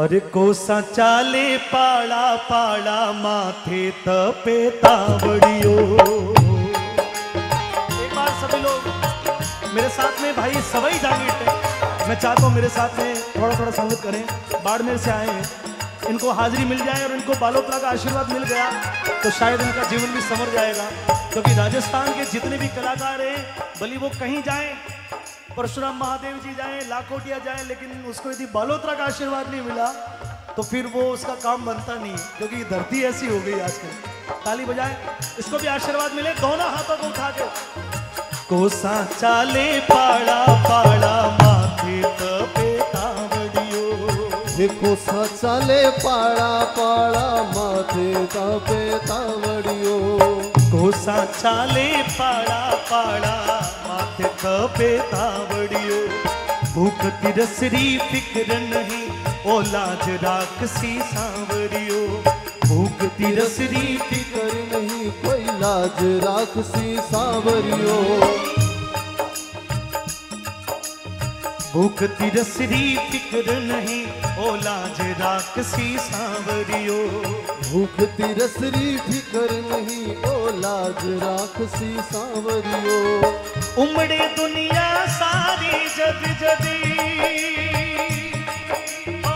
अरे कोसा चाले पाला पाला माथे तपे तावड़ियो। एक बार सभी लोग मेरे साथ में भाई सवाई जागीटे, मैं चाहता हूँ मेरे साथ में थोड़ा थोड़ा संगत करें। बाड़मेर से आए हैं, इनको हाजिरी मिल जाए और इनको बालोतरा का आशीर्वाद मिल गया तो शायद इनका जीवन भी संवर जाएगा, क्योंकि राजस्थान के जितने भी कलाकार हैं भले वो कहीं जाएं, परशुराम महादेव जी जाएं, लाखोटिया जाएं, लेकिन उसको यदि बालोतरा का आशीर्वाद नहीं मिला तो फिर वो उसका काम बनता नहीं, क्योंकि धरती ऐसी हो गई आजकल। ताली बजाएं, इसको भी आशीर्वाद मिले, दोनों हाथों को उठा के। कोसा चाले पाड़ा पाड़ा माथे तपे तावड़ियो, कोसा चाले पाड़ा पाड़ा माथे तपे तावड़ियो, कोसा चाले पाड़ा पाड़ा माथे तपे तावड़ियो, भूख तिरसरी फिक्र नहीं ओ लाज राक्षसी सांवरियो, भूख तिरसरी फिक्र नहीं कोई लाज राक्षसी सांवरियो, भूख तिरसरी फिक्र नहीं ओ लाज राक्षसी सांवरियो, भूख तिरसरी फिक्र नहीं ओ लाज राक्षसी सांवरियो, उमड़े दुनिया सारी जद जदी ओ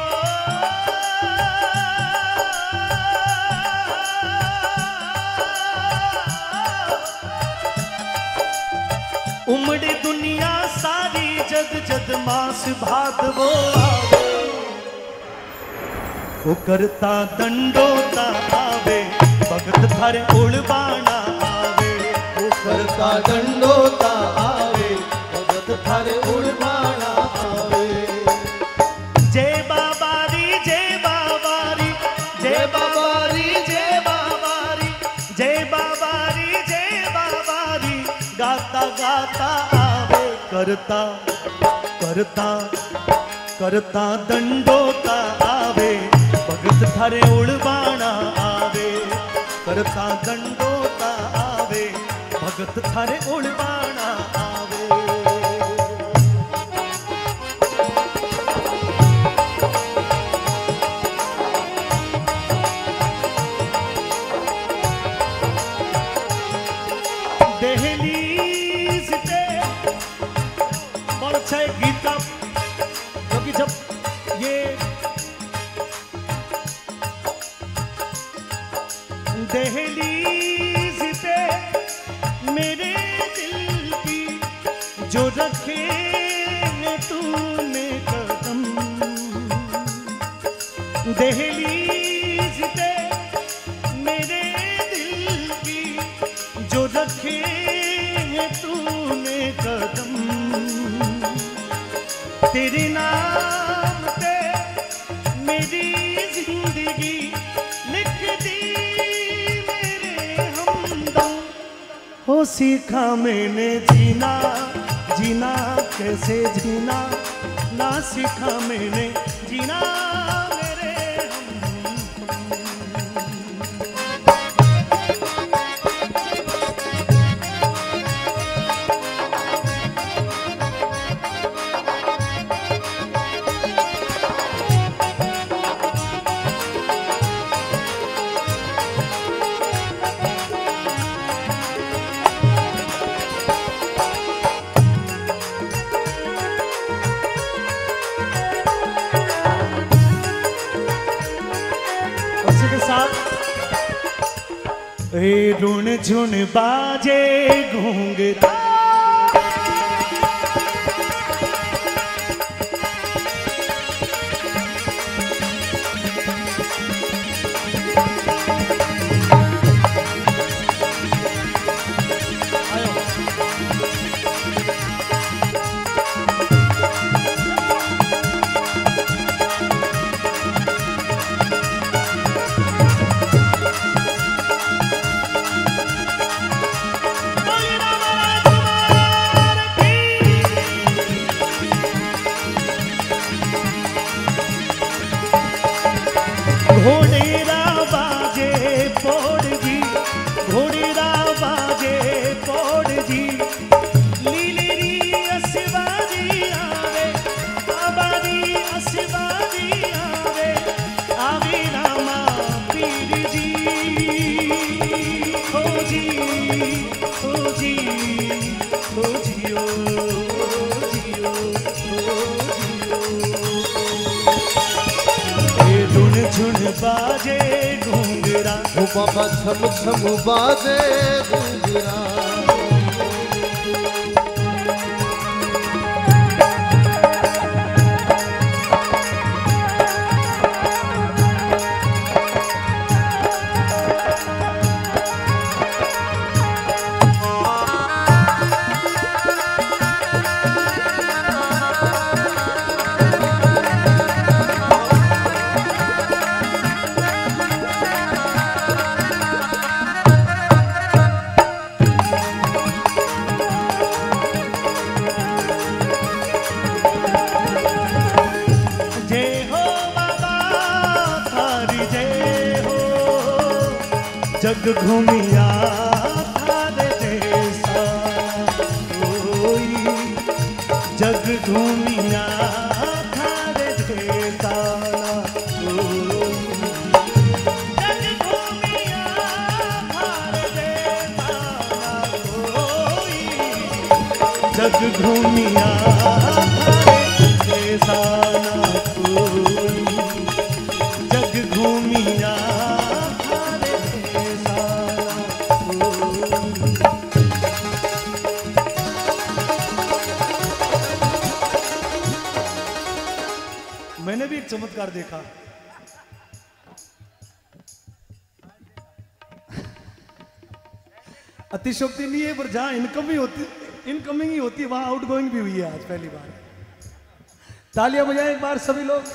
उमड़े दुनिया सारी जद जद मास भात वो वो करता दंडोता आवे भगत थारे उड़बाना आवे, वो करता दंडोता आवे भगत थारे उड़बाना आवे, जय बाबा री जय बाबा री जय बाबा री जय बाबा री जय बाबा री गाता गाता आवे, करता करता करता दंडोता आवे भगत थारे उड़बाना आवे, करता दंडोता आवे भगत थारे उड़बाना आवे। दहलीज पे बरछे गीता, क्योंकि जब ये दहलीज पे मेरे दिल की जो रखे तूने कदम, दहलीज पे मेरे दिल की जो रखे तूने कदम, तेरे नाम पे मेरी जिंदगी लिख दी हो, सीखा मैंने जीना जीना कैसे जीना ना सीखा मैंने जीना मेरे ऋण झुन बाजे घूंघता, बाजे घूंगरा, ओ बाबा छम छम बाजे घूंगरा। जग घूमिया थारे जैसा कोई, जग घूमिया थारे जैसा कोई, जग घूमिया थारे जैसा कोई, जग घूमिया थारे जैसा कोई, जग घूमिया चमत्कार देखा। अतिशोक्ति नहीं है, पर जहां इनकमिंग ही होती है वहां आउटगोइंग भी हुई है आज पहली बार। तालियां बजाएं एक बार सभी लोग।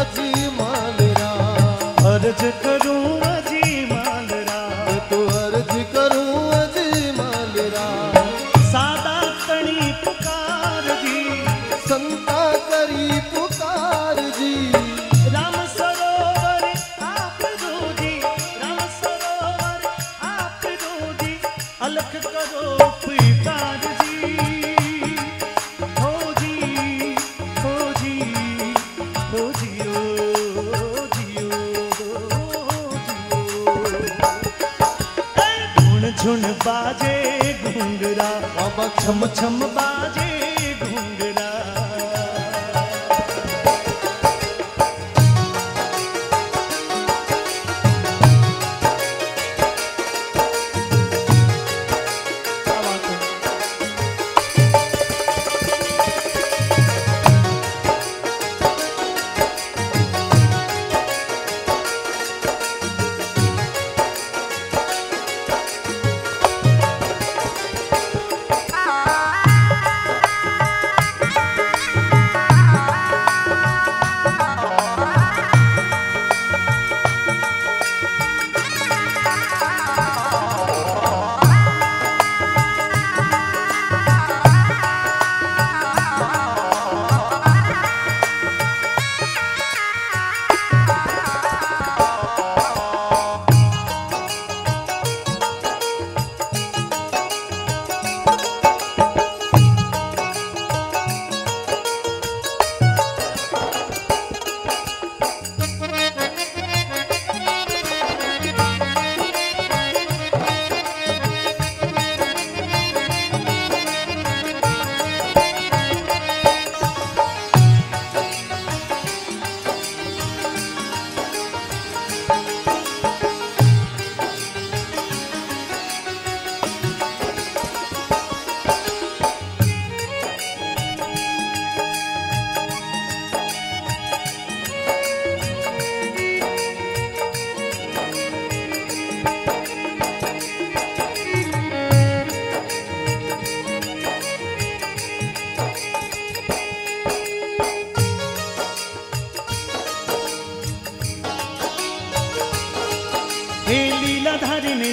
अजी मालरा, अर्ज करूं अजी मालरा, तो अर्ज करूं अजी मालरा। सादा तणी पुकार जी, संता करी पुकार जी, राम सरोवर आप दो जी, राम सरोवर आप दो जी, अलख करो पुकार जी। झुन बाजे घूंगरा, बाबा छम छम बाजे घूंगरा।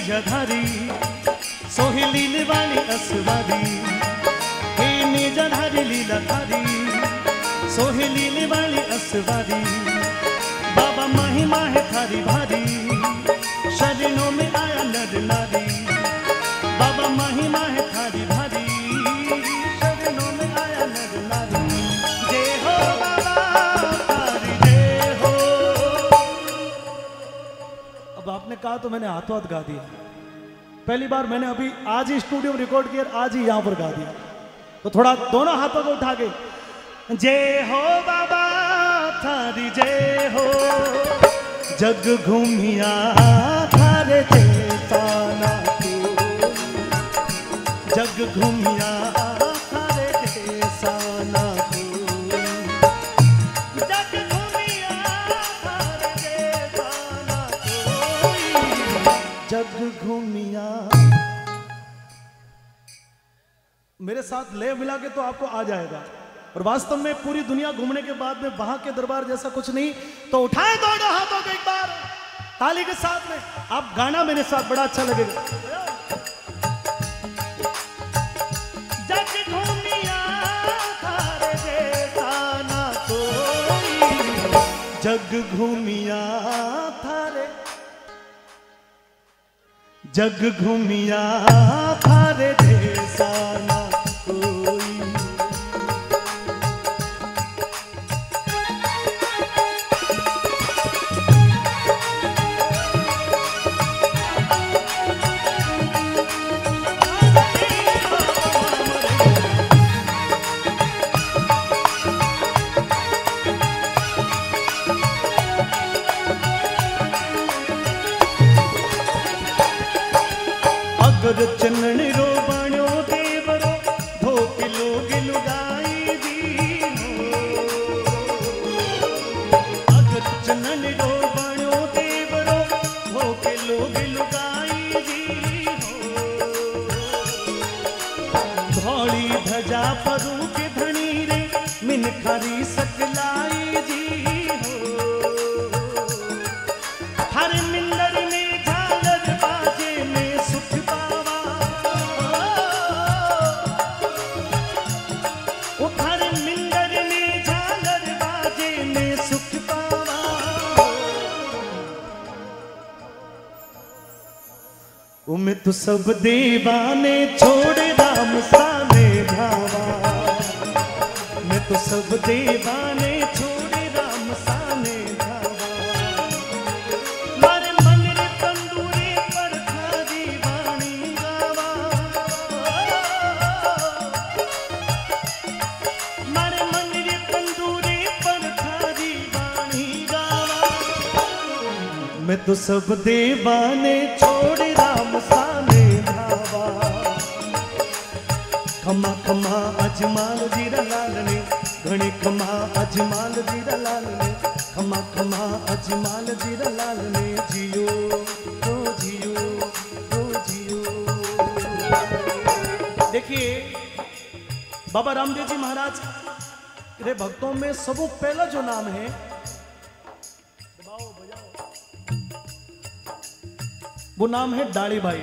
जधारी सोहे लीले वाली असवारी, हे निजधारी लीला धारी सोहे लीले वाली असवारी। बाबा महिमा है थारी भारी, शरणों में आया नर नारी, बाबा महिमा है थारी भारी, शरणों में आया नर नारी। कहा तो मैंने हाथों हाथ गा दिया। पहली बार मैंने अभी आज ही स्टूडियो में रिकॉर्ड किया, आज ही यहां पर गा दिया। तो थोड़ा दोनों हाथों को उठा के जय हो बाबा थारी जय हो, जग घूमिया थारे देता ना तू, जग घूमिया थारे देता ना तू, जग घूमिया थारे देता ना तू, जग घूमिया। मेरे साथ ले मिला के तो आपको आ जाएगा, और वास्तव में पूरी दुनिया घूमने के बाद में वहां के दरबार जैसा कुछ नहीं। तो उठाए दोनों हाथों को एक बार ताली के साथ में, आप गाना मेरे साथ, बड़ा अच्छा लगेगा। जग घूमिया थारे देता ना कोई, जग घूमिया थारे, जग घूमिया थारे देता ना कोई। चंदन रो बणो देवरो धोक लोग लुगाई दीनो, अगर चंदन रो बणो देवरो धोक लोग लुगाई दीनो, धौली धजा परू के धनी रे मिन खरी सकलाई दीनो, हर मिंदर में झालर बाजे में सुख उम तो सब दीवाने छोड़ राम साने भावा, मैं तो सब दीवाने छोड़ राम साने भावा, मारे मन रे तंदूरे पर थारी वाणी गावा, मारे मन रे तंदूरे पर थारी वाणी गावा, मैं तो सब दीवाने छोड़ साने भावा। खमा खमा अजमाल जीरा लाल ने, घणी खमा अजमाल जीरा लाल ने, खमा खमा अजमाल जीरा लाल ने, जियो तो जियो तो जियो। देखिए बाबा रामदेव जी महाराज रे भक्तों में सबो पहला जो नाम है वो नाम है डाली भाई।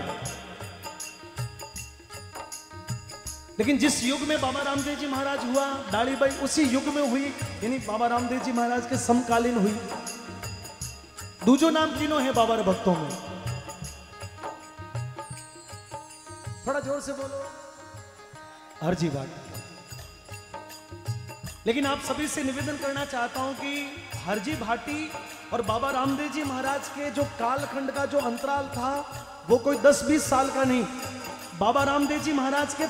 लेकिन जिस युग में बाबा रामदेव जी महाराज हुआ, डाली भाई उसी युग में हुई, यानी बाबा रामदेव जी महाराज के समकालीन हुई। दूजो नाम तीनों है बाबा रे भक्तों में, थोड़ा जोर से बोलो हरजी भाटी। लेकिन आप सभी से निवेदन करना चाहता हूं कि हरजी भाटी और बाबा रामदेव जी महाराज के जो कालखंड का जो अंतराल था वो कोई 10-20 साल का नहीं, बाबा रामदेव जी महाराज के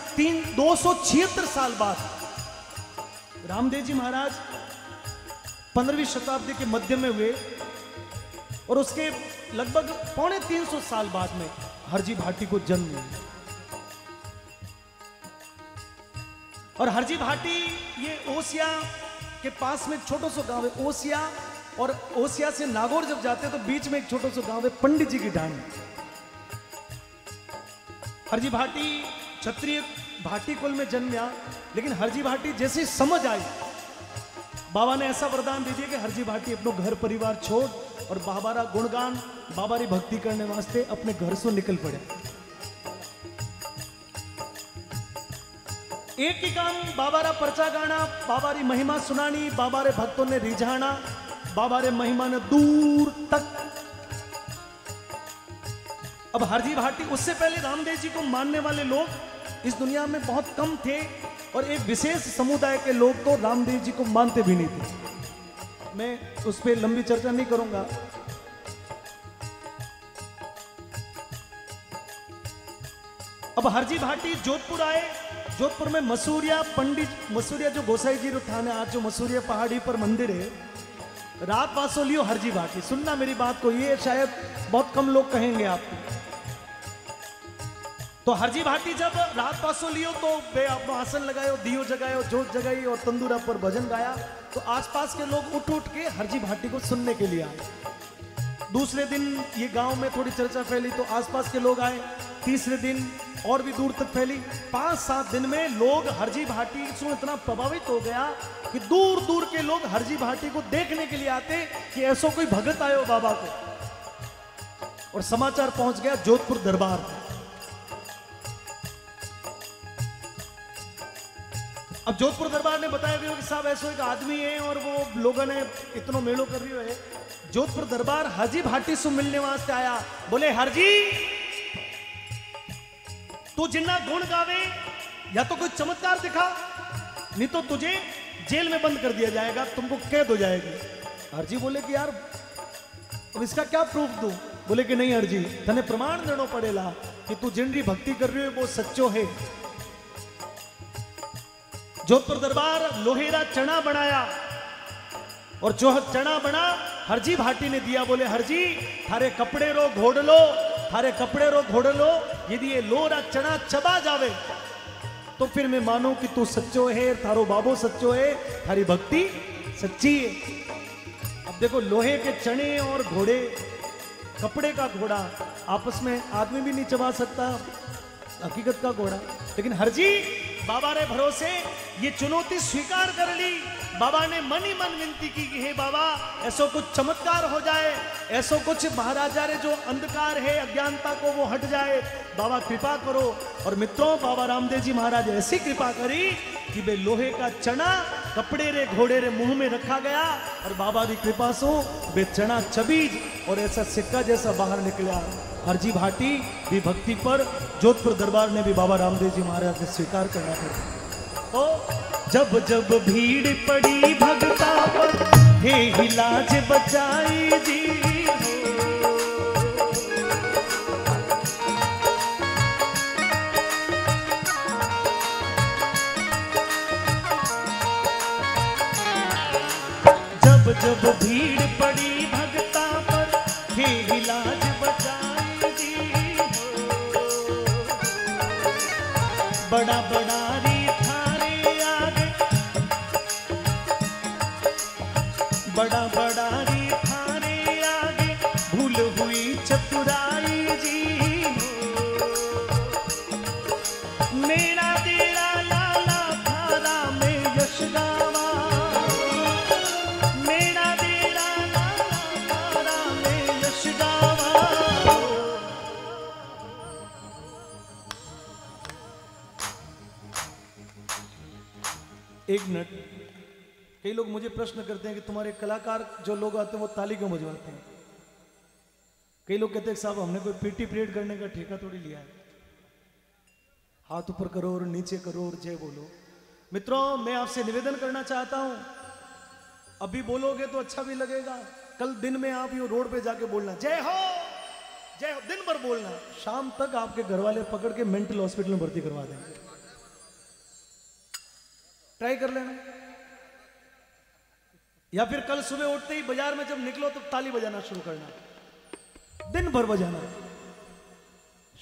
276 साल बाद रामदेव जी महाराज 15वीं शताब्दी के मध्य में हुए, और उसके लगभग 350 साल बाद में हरजी भाटी को जन्म मिला। और हरजी भाटी ये ओसिया के पास में छोटा सा गांव है ओसिया, और ओसिया से नागौर जब जाते हैं तो बीच में एक छोटा सा गांव है पंडित जी की ढाणी। हरजी भाटी क्षत्रिय भाटी कुल में जन्मा, लेकिन हरजी भाटी जैसी समझ आई, बाबा ने ऐसा वरदान दे दिया कि हरजी भाटी अपना घर परिवार छोड़ और बाबा रा गुणगान, बाबा री भक्ति करने वास्ते अपने घर से निकल पड़े। एक ही काम, बाबा रा पर्चा गाना, बाबा री महिमा सुनानी, बाबा रे भक्तों ने रिझाना, बाबा रे महिमा ने दूर तक। अब हरजी भाटी, उससे पहले रामदेव जी को मानने वाले लोग इस दुनिया में बहुत कम थे, और एक विशेष समुदाय के लोग तो रामदेव जी को मानते भी नहीं थे। मैं उस पर लंबी चर्चा नहीं करूंगा। अब हरजी भाटी जोधपुर आए। जोधपुर में मसूरिया पंडित मसूरिया जो गोसाई जी थाने आज जो मसूरिया पहाड़ी पर मंदिर है, रात वासो लियो हरजी भाटी। सुनना मेरी बात को, ये शायद बहुत कम लोग कहेंगे आपको। तो हरजी भाटी जब रात वासो लियो तो वे अपना आसन लगायो, दियो जगायो, जोत जगाई और तंदूरा पर भजन गाया। तो आसपास के लोग उठ उठ के हरजी भाटी को सुनने के लिए आए। दूसरे दिन ये गांव में थोड़ी चर्चा फैली तो आसपास के लोग आए। तीसरे दिन और भी दूर तक फैली। 5-7 दिन में लोग हरजी भाटी से इतना प्रभावित हो गया कि दूर दूर के लोग हरजी भाटी को देखने के लिए आते कि ऐसा कोई भगत आयो बाबा को। और समाचार पहुंच गया जोधपुर दरबार में। अब जोधपुर दरबार ने बताया कि साहब ऐसा एक आदमी है और वो लोगों ने इतना मेलो कर रही है। जोधपुर दरबार हरजी भाटी से मिलने वास्ते आया। बोले, हरजी तू जिन्ना गुण गावे या तो कोई चमत्कार दिखा, नहीं तो तुझे जेल में बंद कर दिया जाएगा, तुमको कैद हो जाएगी। हरजी बोले कि यार अब इसका क्या प्रूफ दूं? बोले कि नहीं हरजी, तने प्रमाण देना पड़ेगा कि तू जिनरी भक्ति कर रही हो वो सच्चो है। जोधपुर दरबार लोहेरा चना बनाया और जो चना बना हरजी भाटी ने दिया। बोले, हरजी थारे कपड़े रो घोड़ लो, थारे कपड़े रो घोड़ लो, यदि ये लोरा चना चबा जावे तो फिर मैं मानू कि तू सच्चो है, थारो बाबो सच्चो है, थारी भक्ति सच्ची है। अब देखो, लोहे के चने और घोड़े, कपड़े का घोड़ा, आपस में आदमी भी नहीं चबा सकता हकीकत का घोड़ा। लेकिन हरजी बाबा रे भरोसे ये चुनौती स्वीकार कर ली। बाबा ने मन ही मन विनती की कि हे बाबा ऐसा कुछ चमत्कार हो जाए, ऐसा कुछ महाराजा रे जो अंधकार है, अज्ञानता को वो हट जाए, बाबा कृपा करो। और मित्रों, बाबा रामदेव जी महाराज ऐसी कृपा करी कि बे लोहे का चना कपड़े रे घोड़े रे मुंह में रखा गया और बाबा की कृपा सो बे चना चबीज और ऐसा सिक्का जैसा बाहर निकला। हरजी भाटी भी भक्ति पर जोधपुर दरबार ने भी बाबा रामदेव जी महाराज ने स्वीकार करना पड़ा। तो जब जब भीड़ पड़ी भगता पर हे हिलाज बचाई जी, जब जब भीड़ पड़ी भगता पर हे हिलाज बड़ा बड़ा री थारे आगे, बड़ा बड़ा री थारे आगे भूल हुई चतुराई जी हो। मेरा तेरा लाला थारा में यश गावा, मेरा तेरा लाला थारा में यश गावा। एक मिनट, कई लोग मुझे प्रश्न करते हैं कि तुम्हारे कलाकार जो लोग आते हैं वो ताली क्यों बजवाते हैं। कई लोग कहते हैं साहब हमने कोई पीटी पीरियड करने का ठेका थोड़ी लिया है। हाथ ऊपर करो और नीचे करो और जय बोलो। मित्रों, मैं आपसे निवेदन करना चाहता हूं, अभी बोलोगे तो अच्छा भी लगेगा। कल दिन में आप यूं रोड पे जाके बोलना जय हो जय हो, दिन भर बोलना, शाम तक आपके घर वाले पकड़ के मेंटल हॉस्पिटल में भर्ती करवा देंगे। ट्राई कर लेना, या फिर कल सुबह उठते ही बाजार में जब निकलो तो ताली बजाना शुरू करना, दिन भर बजाना,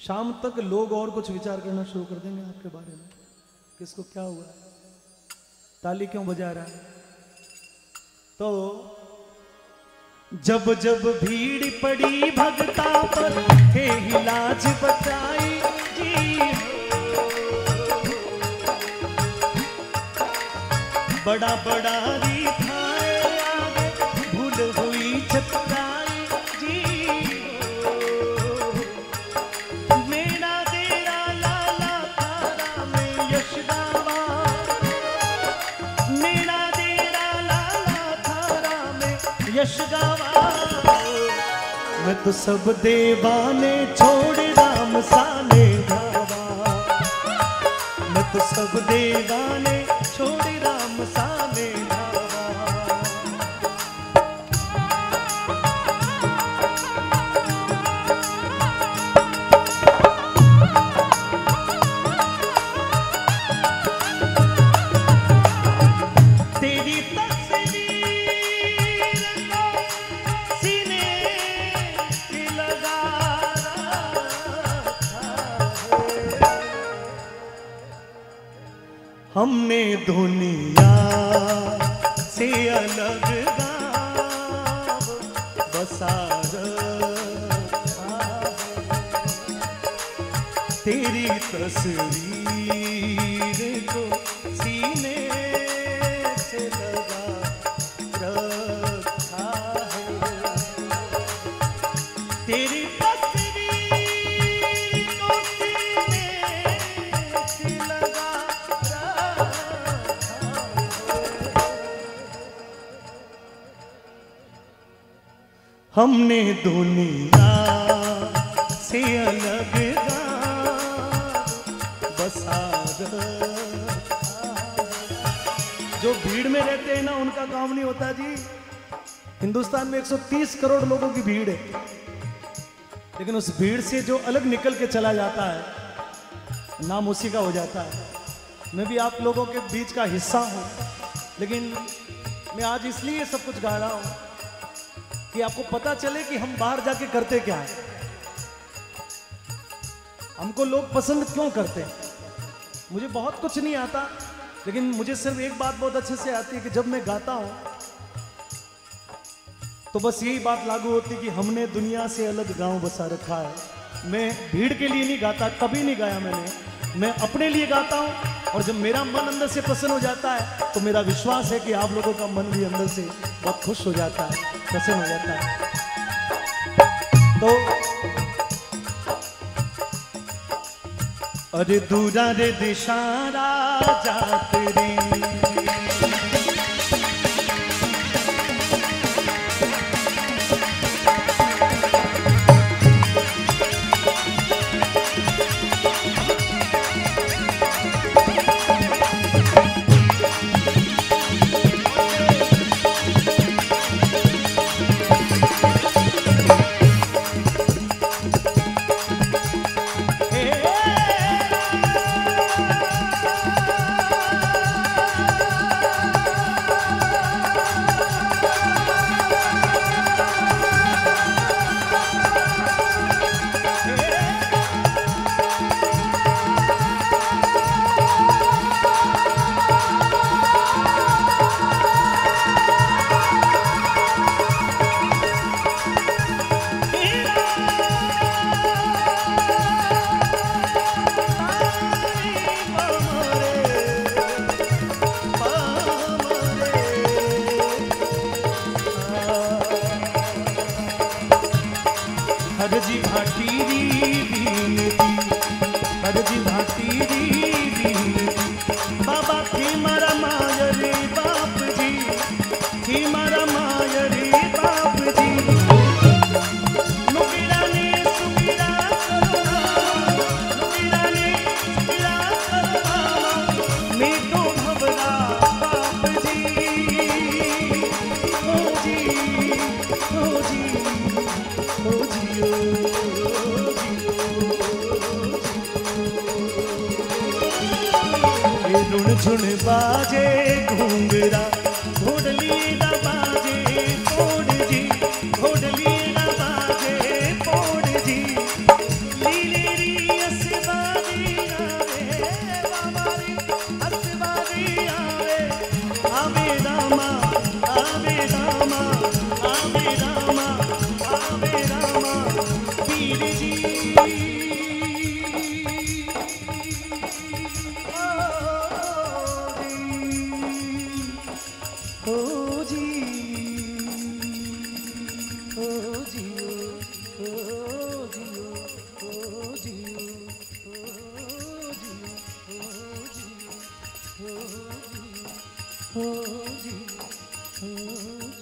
शाम तक लोग और कुछ विचार करना शुरू कर देंगे आपके बारे में, किसको क्या हुआ, ताली क्यों बजा रहा है। तो जब जब भीड़ पड़ी भगता पर हे हिलाज बचाई जी, बड़ा बड़ा री थारे आगे भूल हुई चतुराई जी हो। मेरा तेरा लाला थारा में यश गावा, मेरा तेरा लाला थारा में यश गावा। मैं तो सब देवाने छोड़ राम साने धावा, मैं तो सब देवाने छोड़ राम साने धावा। दुनिया से अलग गाँव बसा तेरी तस्वीर को सीने से लगा रखा है, तेरी तस्वीर को सीने से लगा रखा है। हमने दुनिया से अलग जो भीड़ में रहते हैं ना उनका काम नहीं होता जी। हिंदुस्तान में 130 करोड़ लोगों की भीड़ है, लेकिन उस भीड़ से जो अलग निकल के चला जाता है नाम उसी का हो जाता है। मैं भी आप लोगों के बीच का हिस्सा हूं, लेकिन मैं आज इसलिए सब कुछ गा रहा हूं कि आपको पता चले कि हम बाहर जाके करते क्या है, हमको लोग पसंद क्यों करते हैं। मुझे बहुत कुछ नहीं आता, लेकिन मुझे सिर्फ एक बात बहुत अच्छे से आती है कि जब मैं गाता हूं तो बस यही बात लागू होती है कि हमने दुनिया से अलग गांव बसा रखा है। मैं भीड़ के लिए नहीं गाता, कभी नहीं गाया मैंने, मैं अपने लिए गाता हूं। और जब मेरा मन अंदर से प्रसन्न हो जाता है तो मेरा विश्वास है कि आप लोगों का मन भी अंदर से बहुत खुश हो जाता है, प्रसन्न हो जाता है। तो अरे दूरा रे दिशारा जात रे, हरजी भाटी री बीनती, हरजी भाटी री बीनती, बाबा थी मारा माया रे बाप जी, थी मारा माया रे बाप जी। नुबिरा ने सुबिरा करवा, नुबिरा ने सुबिरा करवा, मैं तो भवरा बाप जी, ओ जी ओ जी ओ जी। ढुन झुन बाजे घूंगरा घोडली ना बाजे पोड़ जी, घोडली ना बाजे पोड़ जी, लीले री असवारी आवे रामारी असवारी आवे, आवे रामा आवे रामा आवे रामा आवे रामा पीर जी। Oh,